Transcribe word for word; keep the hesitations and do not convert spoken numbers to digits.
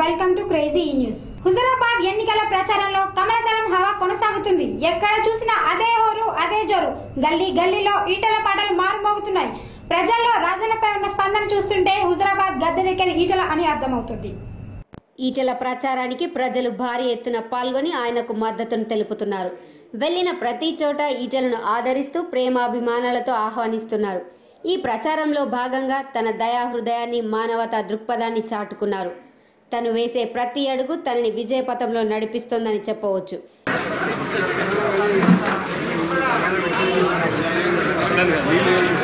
Welcome to crazy news. Huzurabad ఎన్నికల ప్రచారంలో కమలదళం హవా కొనసాగుతుంది. ఎక్కడ చూసినా అదే హోరు, అదే జోరు. గల్లీ గల్లీలో ఈటల పాటలు మారుమోగుతున్నాయి. ప్రజల్లో రాజన్నపై ఉన్న స్పందన చూస్తుంటే హుజరాబాద్ గద్దెనెక్కేది ఈటల అని అర్థమవుతుంది. ఈటల ప్రచారానికి ప్రజలు భారీ ఎత్తున పాల్గొని ఆయనకు మద్దతును తెలుపుతున్నారు. వెళ్లిన ప్రతి చోట ఈటలను ఆదరిస్తూ ప్రేమాభిమానాలతో ఆహ్వానిస్తున్నారు. ఈ ప్రచారంలో భాగంగా తన దయాహృదయాన్ని, మానవతా దృక్పథాన్ని చాటుకున్నారు. తను వేసే ప్రతి అడుగు తనని విజయపథంలో నడిపిస్తోందని చెప్పవచ్చు.